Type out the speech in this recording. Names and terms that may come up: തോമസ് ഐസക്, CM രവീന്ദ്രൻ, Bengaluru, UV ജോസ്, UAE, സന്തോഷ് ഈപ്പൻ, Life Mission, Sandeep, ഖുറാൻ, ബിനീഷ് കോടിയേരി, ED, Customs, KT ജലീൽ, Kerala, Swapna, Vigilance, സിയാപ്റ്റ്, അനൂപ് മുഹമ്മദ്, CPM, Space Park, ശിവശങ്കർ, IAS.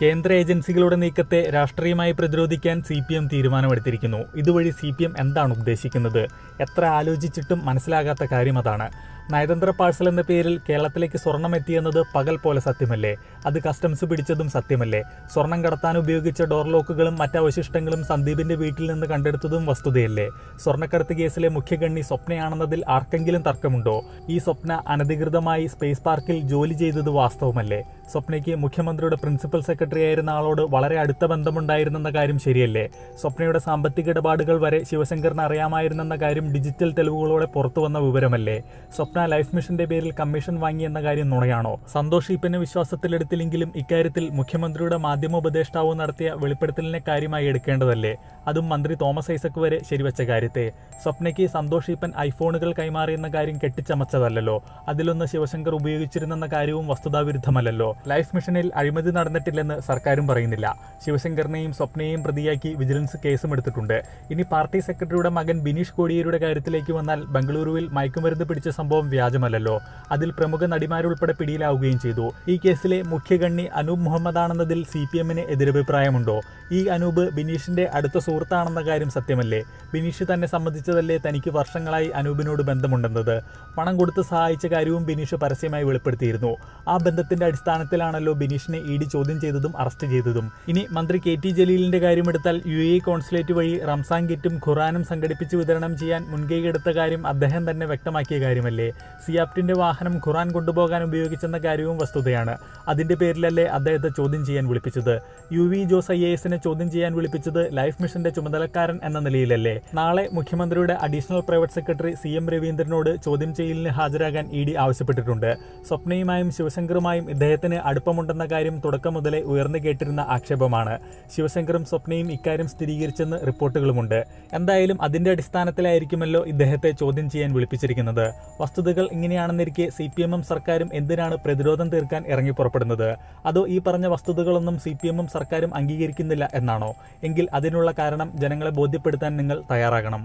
കേന്ദ്ര ഏജൻസികളുടെ നീക്കത്തെ രാഷ്ട്രീയമായി പ്രതിരോധിക്കാൻ CPM തീരുമാനമെടുത്തിരിക്കുന്നു. ഇതുവഴി CPM എന്താണ് ഉദ്ദേശിക്കുന്നത്? എത്ര ആലോചിച്ചിട്ടും മനസ്സിലാകാത്ത കാര്യം അതാണ്. നയതന്ത്ര പാഴ്സൽ എന്ന പേരിൽ കേരളത്തിലേക്ക് സ്വർണം എത്തിയെന്നത് പകൽ പോലെ സത്യമല്ലേ? അത് കസ്റ്റംസ് പിടിച്ചതും സത്യമല്ലേ? സ്വർണം കടത്താൻ ഉപയോഗിച്ച ഡോർലോക്കുകളും മറ്റവശിഷ്ടങ്ങളും സന്ദീപിന്റെ വീട്ടിൽ നിന്ന് കണ്ടെടുത്തതും വസ്തുതയല്ലേ? സ്വർണ്ണക്കടത്ത് കേസിലെ മുഖ്യകണ്ണി സ്വപ്നയാണെന്നതിൽ ആർക്കെങ്കിലും തർക്കമുണ്ടോ? ഈ സ്വപ്ന അനധികൃതമായി സ്പേസ് പാർക്കിൽ ജോലി ചെയ്തത് വാസ്തവമല്ലേ? സ്വപ്നയ്ക്ക് മുഖ്യമന്ത്രിയുടെ പ്രിൻസിപ്പൽ സെക്രട്ടറി ആയിരുന്ന ആളോട് വളരെ അടുത്ത ബന്ധമുണ്ടായിരുന്നെന്ന കാര്യം ശരിയല്ലേ? സ്വപ്നയുടെ സാമ്പത്തിക ഇടപാടുകൾ വരെ ശിവശങ്കറിന് അറിയാമായിരുന്നെന്ന കാര്യം ഡിജിറ്റൽ തെളിവുകളോടെ പുറത്തുവന്ന വിവരമല്ലേ? സ്വപ്ന ലൈഫ് മിഷന്റെ പേരിൽ കമ്മീഷൻ വാങ്ങിയെന്ന കാര്യം നുണയാണോ? സന്തോഷ് ഈപ്പനെ വിശ്വാസത്തിലെടുത്തില്ലെങ്കിലും ഇക്കാര്യത്തിൽ മുഖ്യമന്ത്രിയുടെ മാധ്യമോപദേഷ്ടാവ് നടത്തിയ വെളിപ്പെടുത്തലിനെ കാര്യമായി എടുക്കേണ്ടതല്ലേ? അതും മന്ത്രി തോമസ് ഐസക് വരെ ശരിവെച്ച കാര്യത്തെ. സ്വപ്നയ്ക്ക് സന്തോഷ് ഈപ്പൻ ഐഫോണുകൾ കൈമാറിയെന്ന കാര്യം കെട്ടിച്ചമച്ചതല്ലോ. അതിലൊന്ന് ശിവശങ്കർ ഉപയോഗിച്ചിരുന്നെന്ന കാര്യവും വസ്തുതാവിരുദ്ധമല്ലല്ലോ. ലൈഫ് മിഷനിൽ അഴിമതി നടന്നിട്ടില്ലെന്ന് സർക്കാരും പറയുന്നില്ല. ശിവശങ്കറിനെയും സ്വപ്നയെയും പ്രതിയാക്കി വിജിലൻസ് കേസും എടുത്തിട്ടുണ്ട്. ഇനി പാർട്ടി സെക്രട്ടറിയുടെ മകൻ ബിനീഷ് കോടിയേരിയുടെ കാര്യത്തിലേക്ക് വന്നാൽ ബംഗളൂരുവിൽ മയക്കുമരുന്ന് പിടിച്ച സംഭവം വ്യാജമല്ലല്ലോ. അതിൽ പ്രമുഖ നടിമാരുൾപ്പെടെ പിടിയിലാവുകയും ചെയ്തു. ഈ കേസിലെ മുഖ്യകണ്ണി അനൂപ് മുഹമ്മദ് ആണെന്നതിൽ CPMന് എതിരഭിപ്രായമുണ്ടോ? ഈ അനൂപ് ബിനീഷിന്റെ അടുത്ത സുഹൃത്താണെന്ന കാര്യം സത്യമല്ലേ? ബിനീഷ് തന്നെ സമ്മതിച്ചതല്ലേ തനിക്ക് വർഷങ്ങളായി അനൂപിനോട് ബന്ധമുണ്ടെന്നത്? പണം കൊടുത്ത് സഹായിച്ച കാര്യവും ബിനീഷ് പരസ്യമായി വെളിപ്പെടുത്തിയിരുന്നു. ആ ബന്ധത്തിന്റെ അടിസ്ഥാനത്തിൽ ത്തിലാണല്ലോ ബിനീഷിനെ ED ചോദ്യം ചെയ്തതും അറസ്റ്റ് ചെയ്തതും. ഇനി മന്ത്രി KT ജലീലിന്റെ കാര്യമെടുത്താൽ UAE കോൺസുലേറ്റ് വഴി റംസാൻ കിറ്റും ഖുറാനും സംഘടിപ്പിച്ച് വിതരണം ചെയ്യാൻ മുൻകൈയെടുത്ത കാര്യം അദ്ദേഹം തന്നെ വ്യക്തമാക്കിയ കാര്യമല്ലേ? സിയാപ്റ്റിന്റെ വാഹനം ഖുറാൻ കൊണ്ടുപോകാൻ ഉപയോഗിച്ചെന്ന കാര്യവും വസ്തുതയാണ്. അതിന്റെ പേരിലല്ലേ അദ്ദേഹത്തെ ചോദ്യം ചെയ്യാൻ വിളിപ്പിച്ചത്? UV ജോസ് IASനെ ചോദ്യം ചെയ്യാൻ വിളിപ്പിച്ചത് ലൈഫ് മിഷന്റെ ചുമതലക്കാരൻ എന്ന നിലയിലല്ലേ? നാളെ മുഖ്യമന്ത്രിയുടെ അഡീഷണൽ പ്രൈവറ്റ് സെക്രട്ടറി CM രവീന്ദ്രനോട് ചോദ്യം ചെയ്യലിന് ഹാജരാകാൻ ED ആവശ്യപ്പെട്ടിട്ടുണ്ട്. സ്വപ്നയുമായും ശിവശങ്കറുമായും ഇദ്ദേഹത്തിന് അടുപ്പമുണ്ടെന്ന കാര്യം തുടക്കം മുതലേ ഉയർന്നു കേട്ടിരുന്ന ആക്ഷേപമാണ്. ശിവശങ്കറും സ്വപ്നയും ഇക്കാര്യം സ്ഥിരീകരിച്ചെന്ന് റിപ്പോർട്ടുകളുമുണ്ട്. എന്തായാലും അതിന്റെ അടിസ്ഥാനത്തിലായിരിക്കുമല്ലോ ഇദ്ദേഹത്തെ ചോദ്യം ചെയ്യാൻ വിളിപ്പിച്ചിരിക്കുന്നത്. വസ്തുതകൾ ഇങ്ങനെയാണെന്നിരിക്കെ CPM സർക്കാരും എന്തിനാണ് പ്രതിരോധം തീർക്കാൻ ഇറങ്ങി പുറപ്പെടുന്നത്? അതോ ഈ പറഞ്ഞ വസ്തുതകളൊന്നും CPM സർക്കാരും അംഗീകരിക്കുന്നില്ല എന്നാണോ? എങ്കിൽ അതിനുള്ള കാരണം ജനങ്ങളെ ബോധ്യപ്പെടുത്താൻ നിങ്ങൾ തയ്യാറാകണം.